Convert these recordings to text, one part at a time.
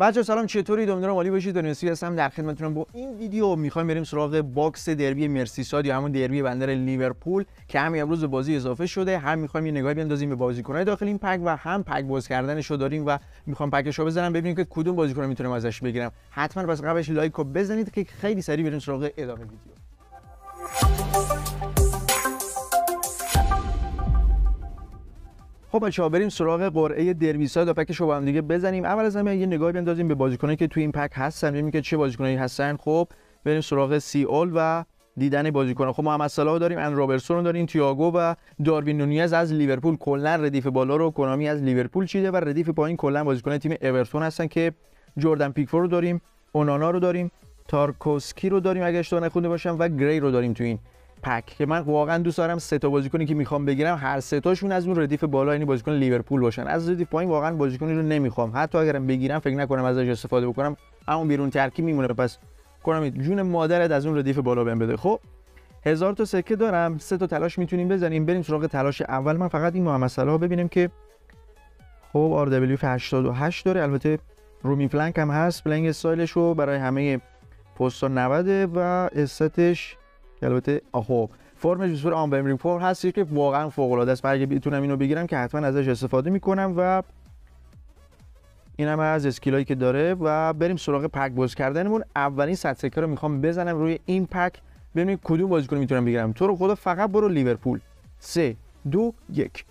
بچه‌ها سلام، چطوری؟ امیدوارم عالی باشید. دانشجو هستم در خدمتتونم. با این ویدیو می‌خوایم بریم سراغ باکس دربی مرسیساید یا همون دربی بندر لیورپول که همین امروز به بازی اضافه شده. هم می‌خوایم یه نگاهی بندازیم به بازیکن‌های داخل این پک و هم پک باز کردنش رو داریم و می‌خوام پکش رو بزنم ببینیم که کدوم بازیکن رو می‌تونیم ازش بگیرم. حتما پس قبلش لایک رو بزنید که خیلی سریع بریم سراغ ادامه ویدیو. خب بچه‌ها بریم سراغ قرعه دربی ساید و پکش رو با هم دیگه بزنیم. اول از همه یه نگاهی بندازیم به بازیکنایی که توی این پک هستن، ببینیم که چه بازیکنایی هستن. خب بریم سراغ سی اول و دیدن بازیکن‌ها. خب محمد صلاح داریم، اندی رابرتسون داریم، تییاگو و داروین نونیز از لیورپول. کلا ردیف بالا رو کنامی از لیورپول چیده و ردیف پایین کلا بازیکن تیم اورتون هستن که جردن پیکفورد رو داریم، اونانا رو داریم، تارکوسکی رو داریم اگه اشتباه نخونده باشم و گری رو داریم تو این پک که من واقعا دوست دارم سه تا بازیکنی که میخوام بگیرم هر سه تاشون از اون ردیف بالا یعنی بازیکن لیورپول باشن. از ردیف پایین واقعا بازیکنی رو نمیخوام، حتی اگرم بگیرم فکر نکنم ازش استفاده بکنم، اما بیرون ترکیب میمونه. پس کنم جون مادرت از اون ردیف بالا بهم بده. خب هزار تا سکه دارم، سه تا تلاش میتونیم بزنیم. بریم سراغ تلاش اول. من فقط این محمد صلاح ببینیم که خب آر دبلیو 88 داره، البته رومی فلنک هم هست، پلنگ استایلش رو برای همه پست‌ها 90 و استاتش البته آخه فرمش به صورت آمبرینگ فور هست که واقعا فوق العاده است. اگه بتونم اینو بگیرم که حتما ازش استفاده میکنم و اینم از اسکیلایی که داره. و بریم سراغ پک باز کردنمون. اولین صد سکه رو میخوام بزنم روی این پک ببینید کدوم بازیکن میتونم بگیرم. تو رو خدا فقط برو لیورپول. 3 2 1.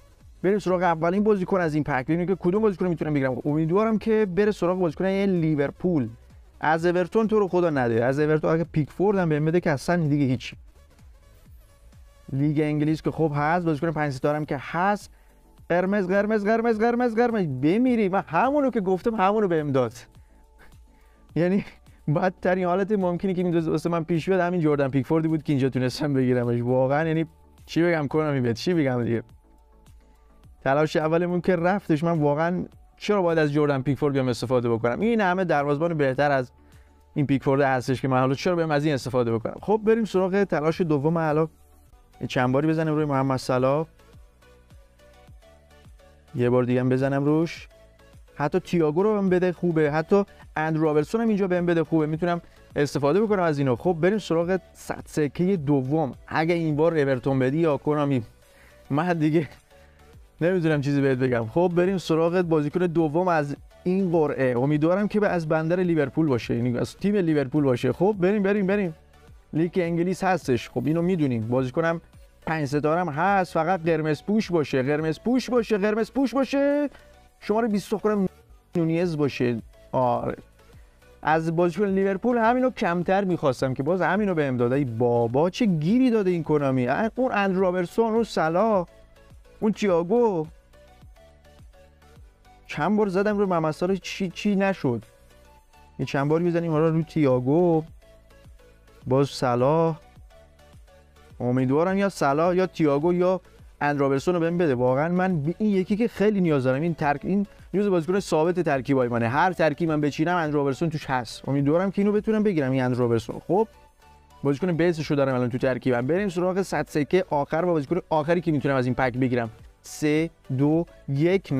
بریم سراغ اولین بازیکن از این پک ببینید که کدوم بازیکن میتونم بگیرم. امیدوارم که بره سراغ بازیکن لیورپول. از اورتون تو رو خدا نده، از اورتون اگه پیکفورد هم بهم بده که اصلا دیگه هیچی. لیگ انگلیس که خب هست، بازیکن 5 ستاره هم که هست. قرمز قرمز قرمز قرمز قرمز بمیری و همونو که گفتم همونو بهم داد. یعنی بدترین حالت ممکنی که میدوز واسه من پیش بیاد همین جردن پیکفوردی بود که اینجا تونستم بگیرمش. واقعا یعنی چی بگم کنم بهت، چی بگم دیگه. تلاش اولمون که رفتش. من واقعا چرا باید از جردن پیکفورد بیام استفاده بکنم؟ این همه دروازه‌بان بهتر از این پیکفورد هستش که من حالا چرا بیام از این استفاده بکنم؟ خب بریم سراغ تلاش دوم. حالا چند باری بزنم روی محمد صلاح، یه بار دیگه هم بزنم روش. حتی تییاگو رو بهم بده خوبه، حتی اندی رابرتسون هم اینجا بهم بده خوبه، میتونم استفاده بکنم از اینا. خب بریم سراغ صد سکه دوم. اگه این بار اورتون بدی یا کنامی من دیگه نمیدونم چیزی بهت بگم. خب بریم سراغ بازیکن دوم از این قرعه. امیدوارم که از بندر لیورپول باشه، یعنی از تیم لیورپول باشه. خب بریم. لیگ انگلیس هستش، خب اینو میدونیم. بازیکنم 5 ستارم هست، فقط قرمز پوش باشه. شماره 20 کنم نونیز باشه. آره از بازیکن لیورپول همینو کمتر میخواستم که باز همینو بهم داد. ای بابا چه گیری داده این کنامی. اون اندی رابرتسون، اون صلاح، اون تییاگو. چند بار زدم رو ممسار چی نشد. یه چند بار میزنیم حالا رو تییاگو، باز صلاح. امیدوارم یا صلاح یا تییاگو یا اندی رابرتسون رو بهم بده. واقعا من به این یکی که خیلی نیاز دارم. این نیاز بازیکن ثابت ترکیبای منه. هر ترکیب من بچینم اندی رابرتسون توش هست. امیدوارم که اینو بتونم بگیرم، این اندی رابرتسون. خب بازیکن بیسش رو دارم الان تو ترکیبم. بریم سراغ 100 سکه آخر و بازیکن آخری که میتونم از این پک بگیرم. 3 2 1.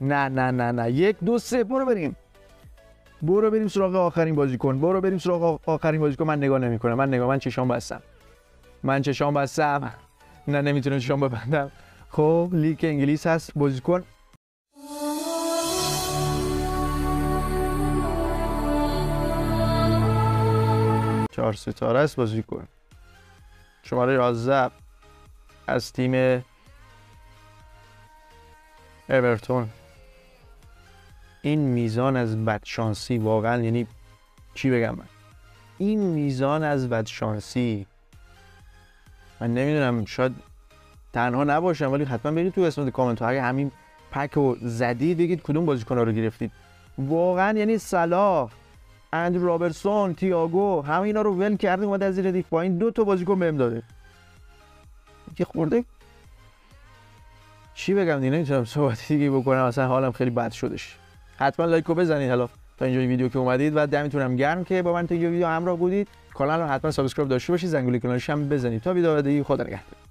نه 1 2 3 برو بریم سراغ آخرین بازیکن. من نگاه نمیکنم. من چشام بستم. نه نمیتونم چشام ببندم. خب لیگ انگلیس هست. بازیکن چهار ستاره است، بازیکن شماره 11 از تیم اورتون. این میزان از بدشانسی واقعا یعنی چی بگم من. من نمیدونم، شاید تنها نباشم ولی حتما برید تو قسمت کامنت ها اگه همین پک رو زدید بگید کدوم بازیکن‌ها رو گرفتید. واقعا یعنی صلاح، اندی رابرتسون، تییاگو، همه اینا رو ول کرده اومد از زیر دیف پایین 2 تا بازیکن بهم داده. یه خورده چی بگم دیگه، نمیتونم صحبت دیگه بکنم، اصلا حالم خیلی بد شدش. حتما لایکو بزنید حالا تا اینجای ویدیو که اومدید و دمتونم گرم که با من تا اینجای ویدیو همراه بودید. کانال رو حتما سابسکرایب داشته باشید، زنگوله کانالش هم بزنید. تا ویدیو بعدی خدا نگهدار.